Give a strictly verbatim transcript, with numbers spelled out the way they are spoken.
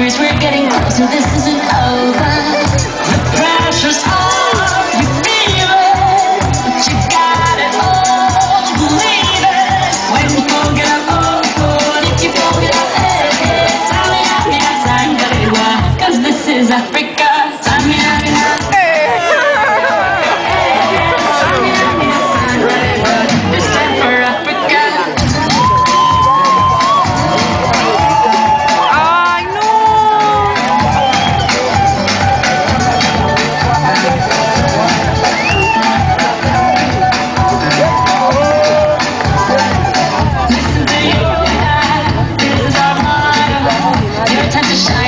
years, we're getting closer, this isn't over. The pressure's on, you feel it, but you got it all, believe it. When you go get up, oh, oh, and if you go get up, hey, hey, Samia, Mia, Sangariwa, cause this is Africa, Samia, Mia, hey, hey, Samia, Mia, Sangariwa, this time for Africa. Time to shine.